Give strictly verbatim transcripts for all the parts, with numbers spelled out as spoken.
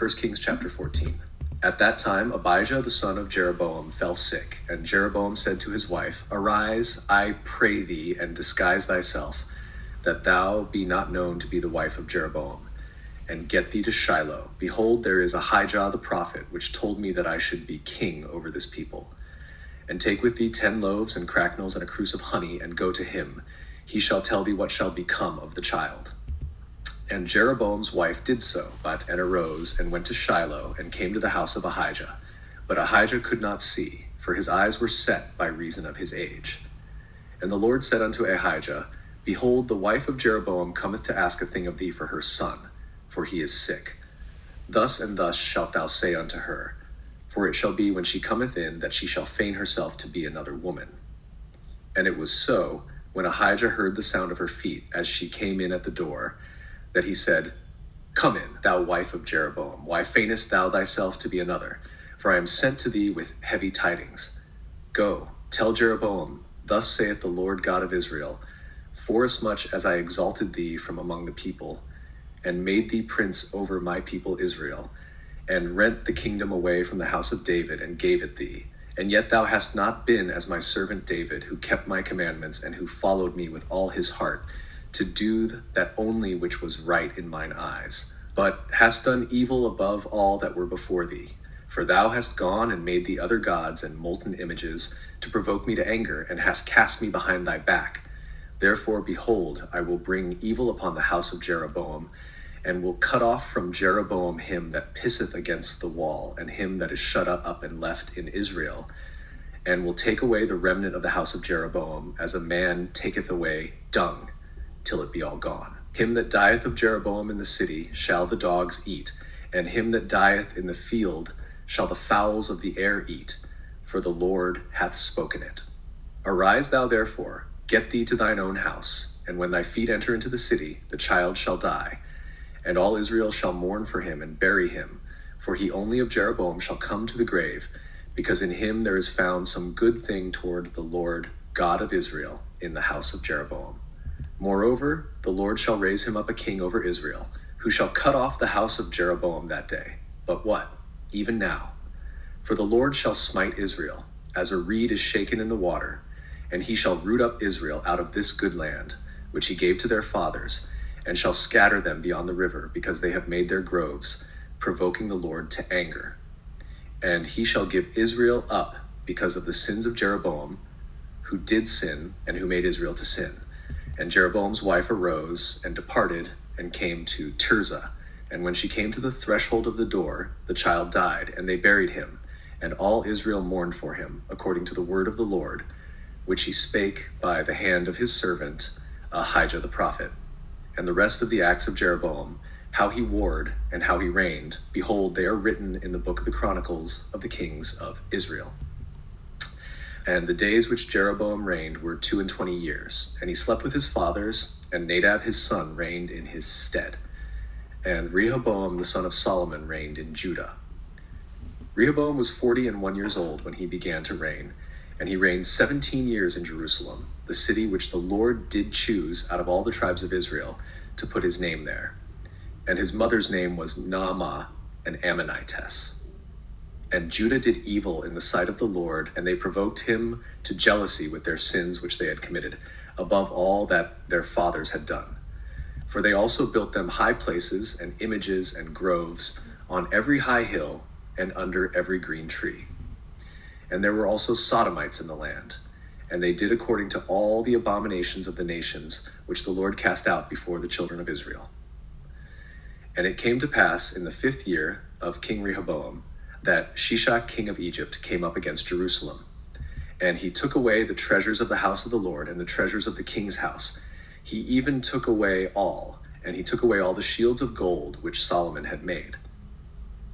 First Kings chapter fourteen. At that time, Abijah, the son of Jeroboam, fell sick, and Jeroboam said to his wife, "Arise, I pray thee, and disguise thyself, that thou be not known to be the wife of Jeroboam, and get thee to Shiloh. Behold, there is Ahijah the prophet, which told me that I should be king over this people. And take with thee ten loaves and cracknels and a cruse of honey, and go to him. He shall tell thee what shall become of the child." And Jeroboam's wife did so, but and arose, and went to Shiloh, and came to the house of Ahijah. But Ahijah could not see, for his eyes were set by reason of his age. And the Lord said unto Ahijah, "Behold, the wife of Jeroboam cometh to ask a thing of thee for her son, for he is sick. Thus and thus shalt thou say unto her, for it shall be when she cometh in that she shall feign herself to be another woman." And it was so, when Ahijah heard the sound of her feet as she came in at the door, that he said, "Come in, thou wife of Jeroboam, why feignest thou thyself to be another? For I am sent to thee with heavy tidings. Go, tell Jeroboam, thus saith the Lord God of Israel, forasmuch as I exalted thee from among the people, and made thee prince over my people Israel, and rent the kingdom away from the house of David, and gave it thee. And yet thou hast not been as my servant David, who kept my commandments, and who followed me with all his heart, to do that only which was right in mine eyes, but hast done evil above all that were before thee. For thou hast gone and made the other gods and molten images to provoke me to anger, and hast cast me behind thy back. Therefore, behold, I will bring evil upon the house of Jeroboam, and will cut off from Jeroboam him that pisseth against the wall, and him that is shut up and left in Israel, and will take away the remnant of the house of Jeroboam, as a man taketh away dung, till it be all gone. Him that dieth of Jeroboam in the city shall the dogs eat, and him that dieth in the field shall the fowls of the air eat, for the Lord hath spoken it. Arise thou therefore, get thee to thine own house, and when thy feet enter into the city, the child shall die, and all Israel shall mourn for him and bury him, for he only of Jeroboam shall come to the grave, because in him there is found some good thing toward the Lord God of Israel in the house of Jeroboam. Moreover, the Lord shall raise him up a king over Israel, who shall cut off the house of Jeroboam that day. But what? Even now. For the Lord shall smite Israel, as a reed is shaken in the water, and he shall root up Israel out of this good land, which he gave to their fathers, and shall scatter them beyond the river, because they have made their groves, provoking the Lord to anger. And he shall give Israel up because of the sins of Jeroboam, who did sin, and who made Israel to sin." And Jeroboam's wife arose, and departed, and came to Tirzah. And when she came to the threshold of the door, the child died, and they buried him. And all Israel mourned for him, according to the word of the Lord, which he spake by the hand of his servant Ahijah the prophet. And the rest of the acts of Jeroboam, how he warred and how he reigned, behold, they are written in the book of the Chronicles of the Kings of Israel. And the days which Jeroboam reigned were two and twenty years, and he slept with his fathers, and Nadab his son reigned in his stead. And Rehoboam the son of Solomon reigned in Judah. Rehoboam was forty and one years old when he began to reign, and he reigned seventeen years in Jerusalem, the city which the Lord did choose out of all the tribes of Israel to put his name there. And his mother's name was Naamah, an Ammonitess. And Judah did evil in the sight of the Lord, and they provoked him to jealousy with their sins which they had committed, above all that their fathers had done. For they also built them high places and images and groves on every high hill and under every green tree. And there were also Sodomites in the land, and they did according to all the abominations of the nations which the Lord cast out before the children of Israel. And it came to pass in the fifth year of King Rehoboam that Shishak king of Egypt came up against Jerusalem, and he took away the treasures of the house of the Lord and the treasures of the king's house. He even took away all, and he took away all the shields of gold which Solomon had made.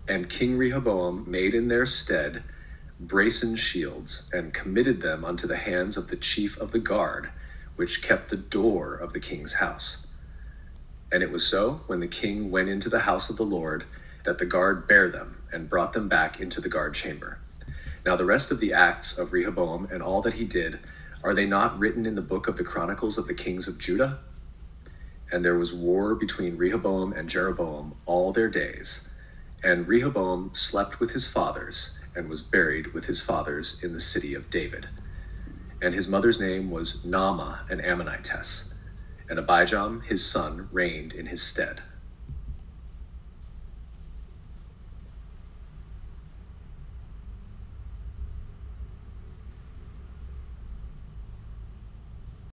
And King Rehoboam made in their stead brazen shields, and committed them unto the hands of the chief of the guard, which kept the door of the king's house. And it was so, when the king went into the house of the Lord, that the guard bare them, and brought them back into the guard chamber. Now the rest of the acts of Rehoboam, and all that he did, are they not written in the book of the Chronicles of the Kings of Judah? And there was war between Rehoboam and Jeroboam all their days, And Rehoboam slept with his fathers and was buried with his fathers in the city of David. And his mother's name was Naamah, an Ammonitess. And Abijam, his son, reigned in his stead.